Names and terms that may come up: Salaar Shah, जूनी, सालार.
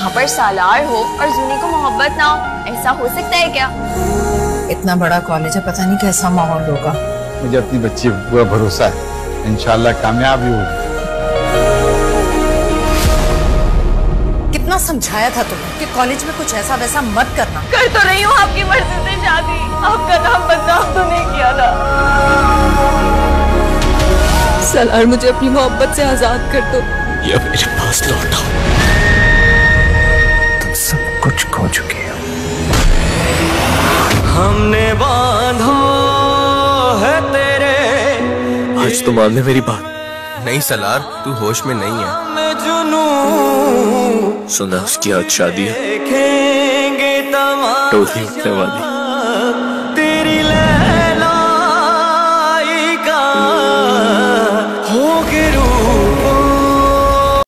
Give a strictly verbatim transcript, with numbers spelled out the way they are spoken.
यहाँ पर सालार हो और जूनी को मोहब्बत ना हो, ऐसा हो सकता है क्या? इतना बड़ा कॉलेज है, पता नहीं कैसा माहौल होगा। मुझे अपनी बच्ची पूरा भरोसा है, इंशाल्लाह कामयाब भी होगी। कितना समझाया था तुम्हें कि कॉलेज में कुछ ऐसा वैसा मत करना। कर तो रही हूँ आपकी मर्जी से शादी, आपका नाम बदनाम तो नहीं किया था। सालार, मुझे अपनी मोहब्बत से आजाद कर दो या मेरे पास लौट आओ। तुम सब कुछ खो चुके हो। हमने बांधा है तेरे। आज तो मान ले मेरी बात। नहीं सलार, तू होश में नहीं है। सुना उसकी आज शादी है, टोली उठने वाली।